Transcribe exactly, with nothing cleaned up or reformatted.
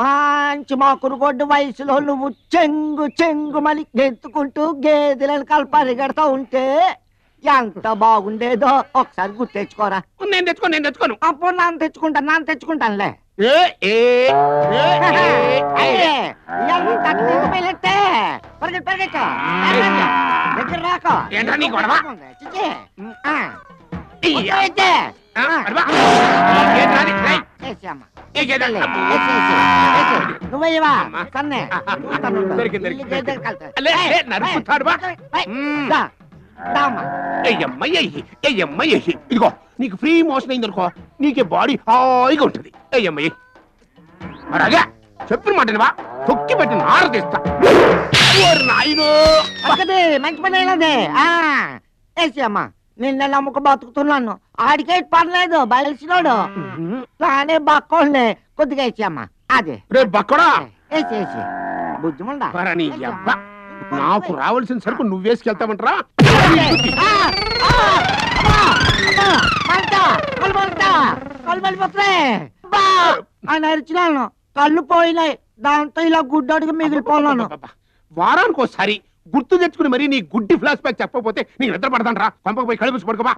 మంచి మొక్కుడుగొడ్డు వయసులో నువ్వు చెంగు చెంగు మని గెంతుకుంటూ గేదెలను కలిపరిగెడతా ఉంటే ఎంత బాగుండేదో ఒకసారి గుర్తు తెచ్చుకోరా. నేను తెచ్చుకోను నేను తెచ్చుకోను అప్పుడు నన్ను తెచ్చుకుంటాను నన్ను తెచ్చుకుంటానులే. ఇదిగో నీకు ఫ్రీ మోషన్ అయిందనుకో నీకే బాడీ హాయిగా ఉంటుంది. అయ్యమ్మయ్య అలాగే చెప్పిన మాట బా తొక్కి పెట్టిన ఆరతిస్తా మంచి పని అయినదే. ఏసమ్మా నిన్న నమ్మక బతుకుతున్నాను ఆడికే పర్లేదు బయలుసినోడు తానే బక్కోళ్ళే కొద్దిగా ఇచ్చామ్మా అదే బక్కడా వేసేసి బుద్ధిమండా నాకు రావాల్సిన సరుకు నువ్వేసుకెళ్తామంటరా అని అరిచినాను కళ్ళు పోయినాయి దాంతో ఇలా గుడ్డోడికి మిగిలిపోన్నాను. వారానికి ఒకసారి గుర్తు తెచ్చుకుని మరి నీ గుడ్డి ఫ్లాష్ బ్యాక్ చెప్పకపోతే నీకు నిద్ర పడతాను రా పంపకపోయి కళ్ళు పూసి పడుకోబా.